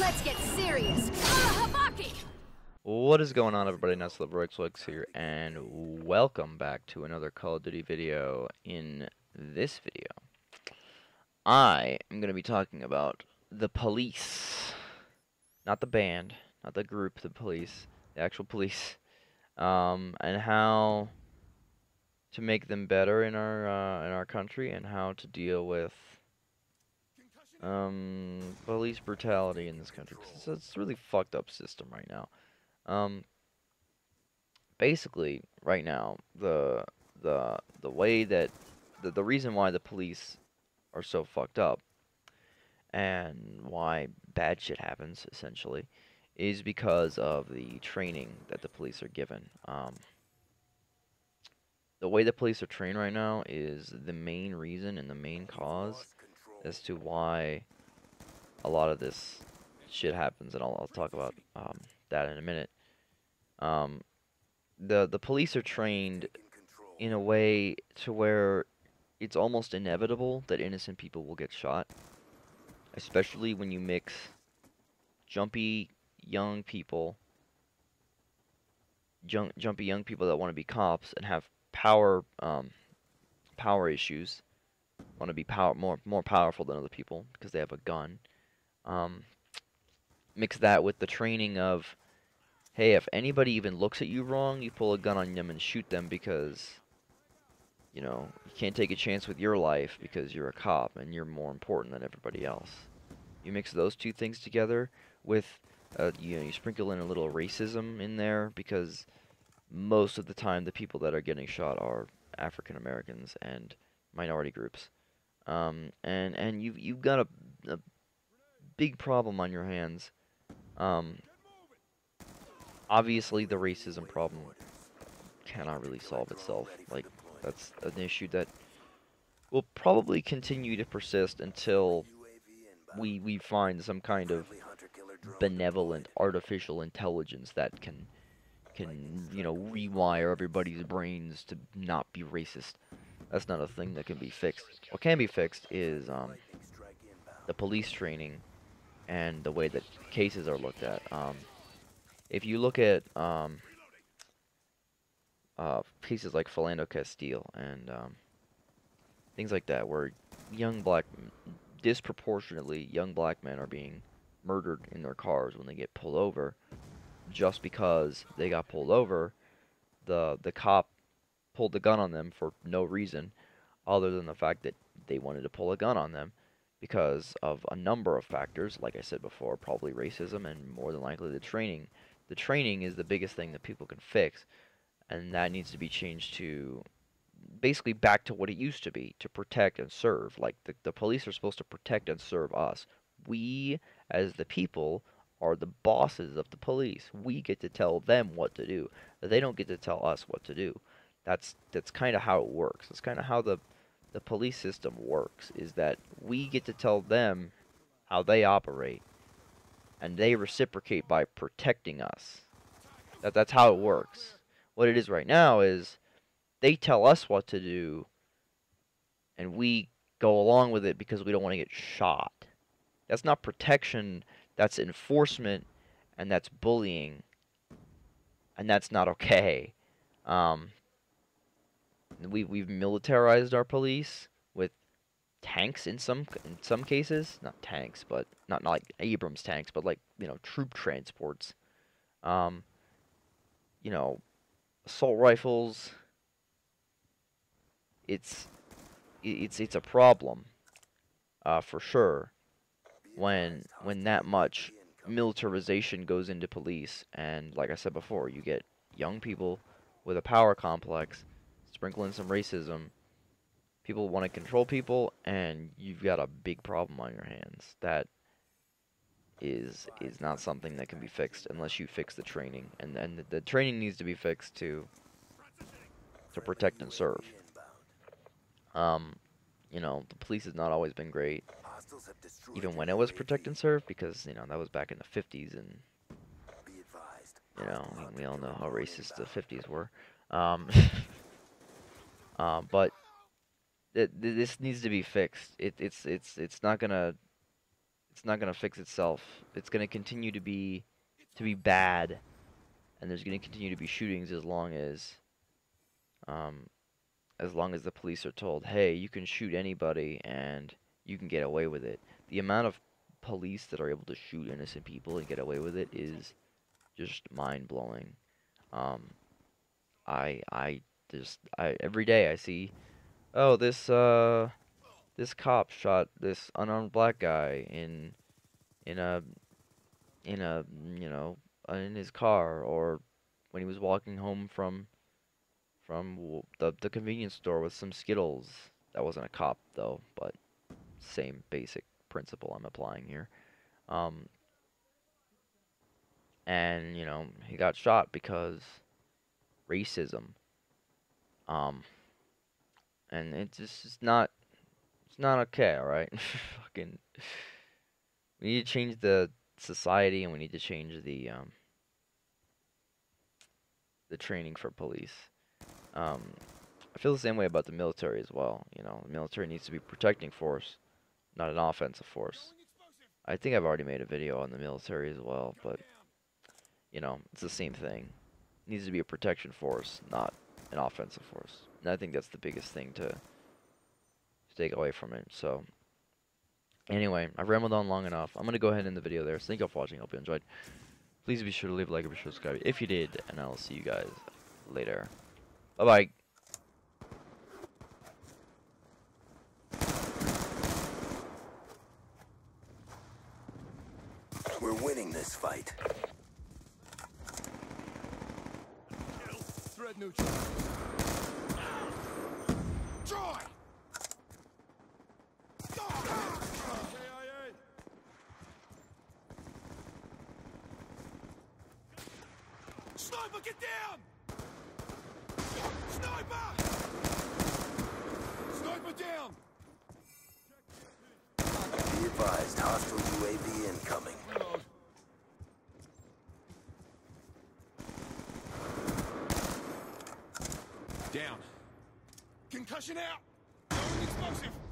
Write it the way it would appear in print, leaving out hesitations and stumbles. Let's get serious. What is going on, everybody? NestleBroxLux here, and welcome back to another Call of Duty video. In this video, I am going to be talking about the police. Not the band, not the group, the police. The actual police. And how to make them better in our country, and how to deal with police brutality in this country. So it's a really fucked up system right now. Basically, right now, the way that the reason why the police are so fucked up and why bad shit happens, essentially, is because of the training that the police are given. The way the police are trained right now is the main reason and the main cause as to why a lot of this shit happens, and I'll talk about that in a minute. The police are trained in a way to where it's almost inevitable that innocent people will get shot, especially when you mix jumpy young people, jumpy young people that want to be cops and have power, power issues, want to be more powerful than other people because they have a gun. Mix that with the training of, hey, if anybody even looks at you wrong, you pull a gun on them and shoot them because, you know, you can't take a chance with your life because you're a cop and you're more important than everybody else. You mix those two things together with, you know, you sprinkle in a little racism in there because most of the time the people that are getting shot are African Americans and minority groups. And you've got a big problem on your hands. Obviously, the racism problem cannot really solve itself. Like, that's an issue that will probably continue to persist until we find some kind of benevolent artificial intelligence that can, you know, rewire everybody's brains to not be racist. That's not a thing that can be fixed. What can be fixed is the police training and the way that cases are looked at. If you look at cases like Philando Castile and things like that, where disproportionately young black men are being murdered in their cars when they get pulled over, just because they got pulled over, the cop pulled the gun on them for no reason other than the fact that they wanted to pull a gun on them because of a number of factors, like I said before, probably racism and more than likely the training. The training is the biggest thing that people can fix, and that needs to be changed to basically back to what it used to be, to protect and serve. Like, the police are supposed to protect and serve us. We, as the people, are the bosses of the police. We get to tell them what to do. They don't get to tell us what to do. That's kind of how it works. That's kind of how the police system works, is that we get to tell them how they operate, and they reciprocate by protecting us. That's how it works. What it is right now is they tell us what to do, and we go along with it because we don't want to get shot. That's not protection, that's enforcement, and that's bullying, and that's not okay. We've militarized our police with tanks in some cases, not tanks, but not like Abrams tanks, but like, you know, troop transports, you know, assault rifles. It's a problem, for sure, when that much militarization goes into police, and like I said before, you get young people with a power complex. Sprinkle in some racism. People want to control people, and you've got a big problem on your hands. That is not something that can be fixed unless you fix the training, and the training needs to be fixed to protect and serve. You know, the police has not always been great, even when it was protect and serve, because, you know, that was back in the 50s, and, you know, we all know how racist the 50s were. But this needs to be fixed. It's not gonna it's not going to fix itself. It's going to continue to be bad, and there's going to continue to be shootings as long as the police are told, hey, you can shoot anybody and you can get away with it. The amount of police that are able to shoot innocent people and get away with it is just mind-blowing. I every day I see, oh, this cop shot this unarmed black guy in a you know, in his car, or when he was walking home from the convenience store with some Skittles. That wasn't a cop though, but same basic principle I'm applying here. And you know, he got shot because racism. And it's just not, it's not okay, all right? Fucking, we need to change the society, and we need to change the training for police. I feel the same way about the military as well. You know, the military needs to be protecting force, not an offensive force. I think I've already made a video on the military as well, but you know, it's the same thing. It needs to be a protection force, not an offensive force. And I think that's the biggest thing to take away from it. So anyway, I've rambled on long enough. I'm going to go ahead and end the video there. So thank you all for watching. I hope you enjoyed. Please be sure to leave a like and be sure to subscribe if you did, and I'll see you guys later. Bye-bye. We're winning this fight. Threat neutral. Joy! Sniper, get down! Sniper! Sniper down! Be advised, hostile UAV incoming. Down. Concussion out. Explosive.